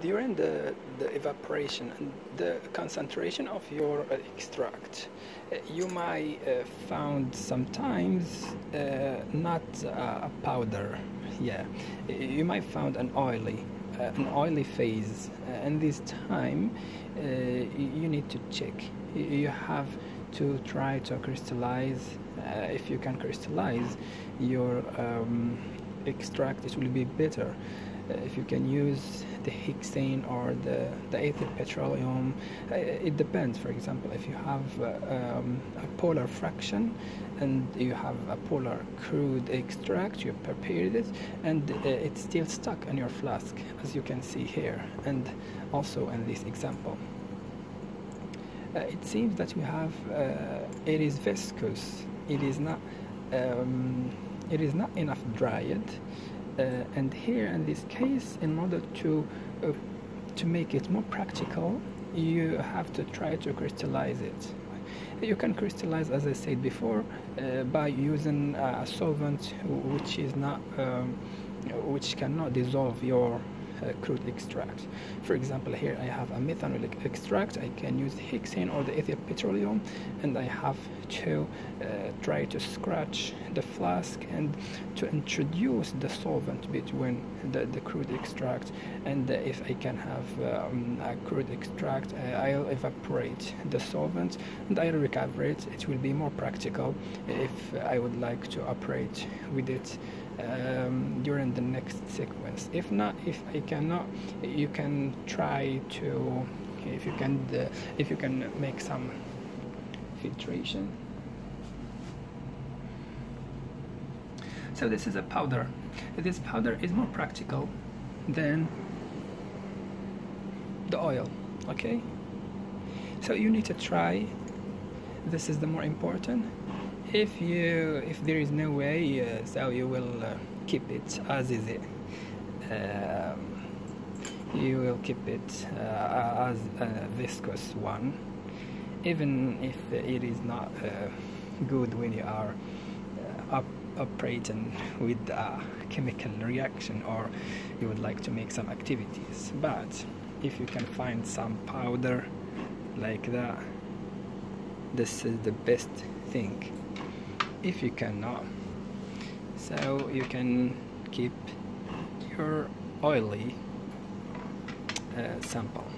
during the evaporation and the concentration of your extract, you might found sometimes not a powder. Yeah, you might found an oily phase, and this time you need to check. You have to try to crystallize. If you can crystallize your extract, it will be better. If you can use the hexane or the ethyl petroleum, it depends. For example, if you have a polar fraction and you have a polar crude extract, you prepared it and it's still stuck in your flask, as you can see here and also in this example. It seems that you have it is viscous. It is not enough dried. And here in this case, in order to make it more practical, you have to try to crystallize it. You can crystallize, as I said before, by using a solvent which is not which cannot dissolve your crude extract. For example, here I have a methanol extract. I can use hexane or the ethyl petroleum, and I have to try to scratch the flask and to introduce the solvent between the crude extract. And if I can have a crude extract, I'll evaporate the solvent and I'll recover it. It will be more practical if I would like to operate with it during the next sequence. If not, if I cannot, you can try to, if you can make some filtration. So this is a powder. This powder is more practical than the oil. Okay, so you need to try. This is the more important. If there is no way, so you will keep it as is it. You will keep it as a viscous one, even if it is not good when you are operating with a chemical reaction or you would like to make some activities. But if you can find some powder like that, this is the best thing. If you cannot, so you can keep your oily sample.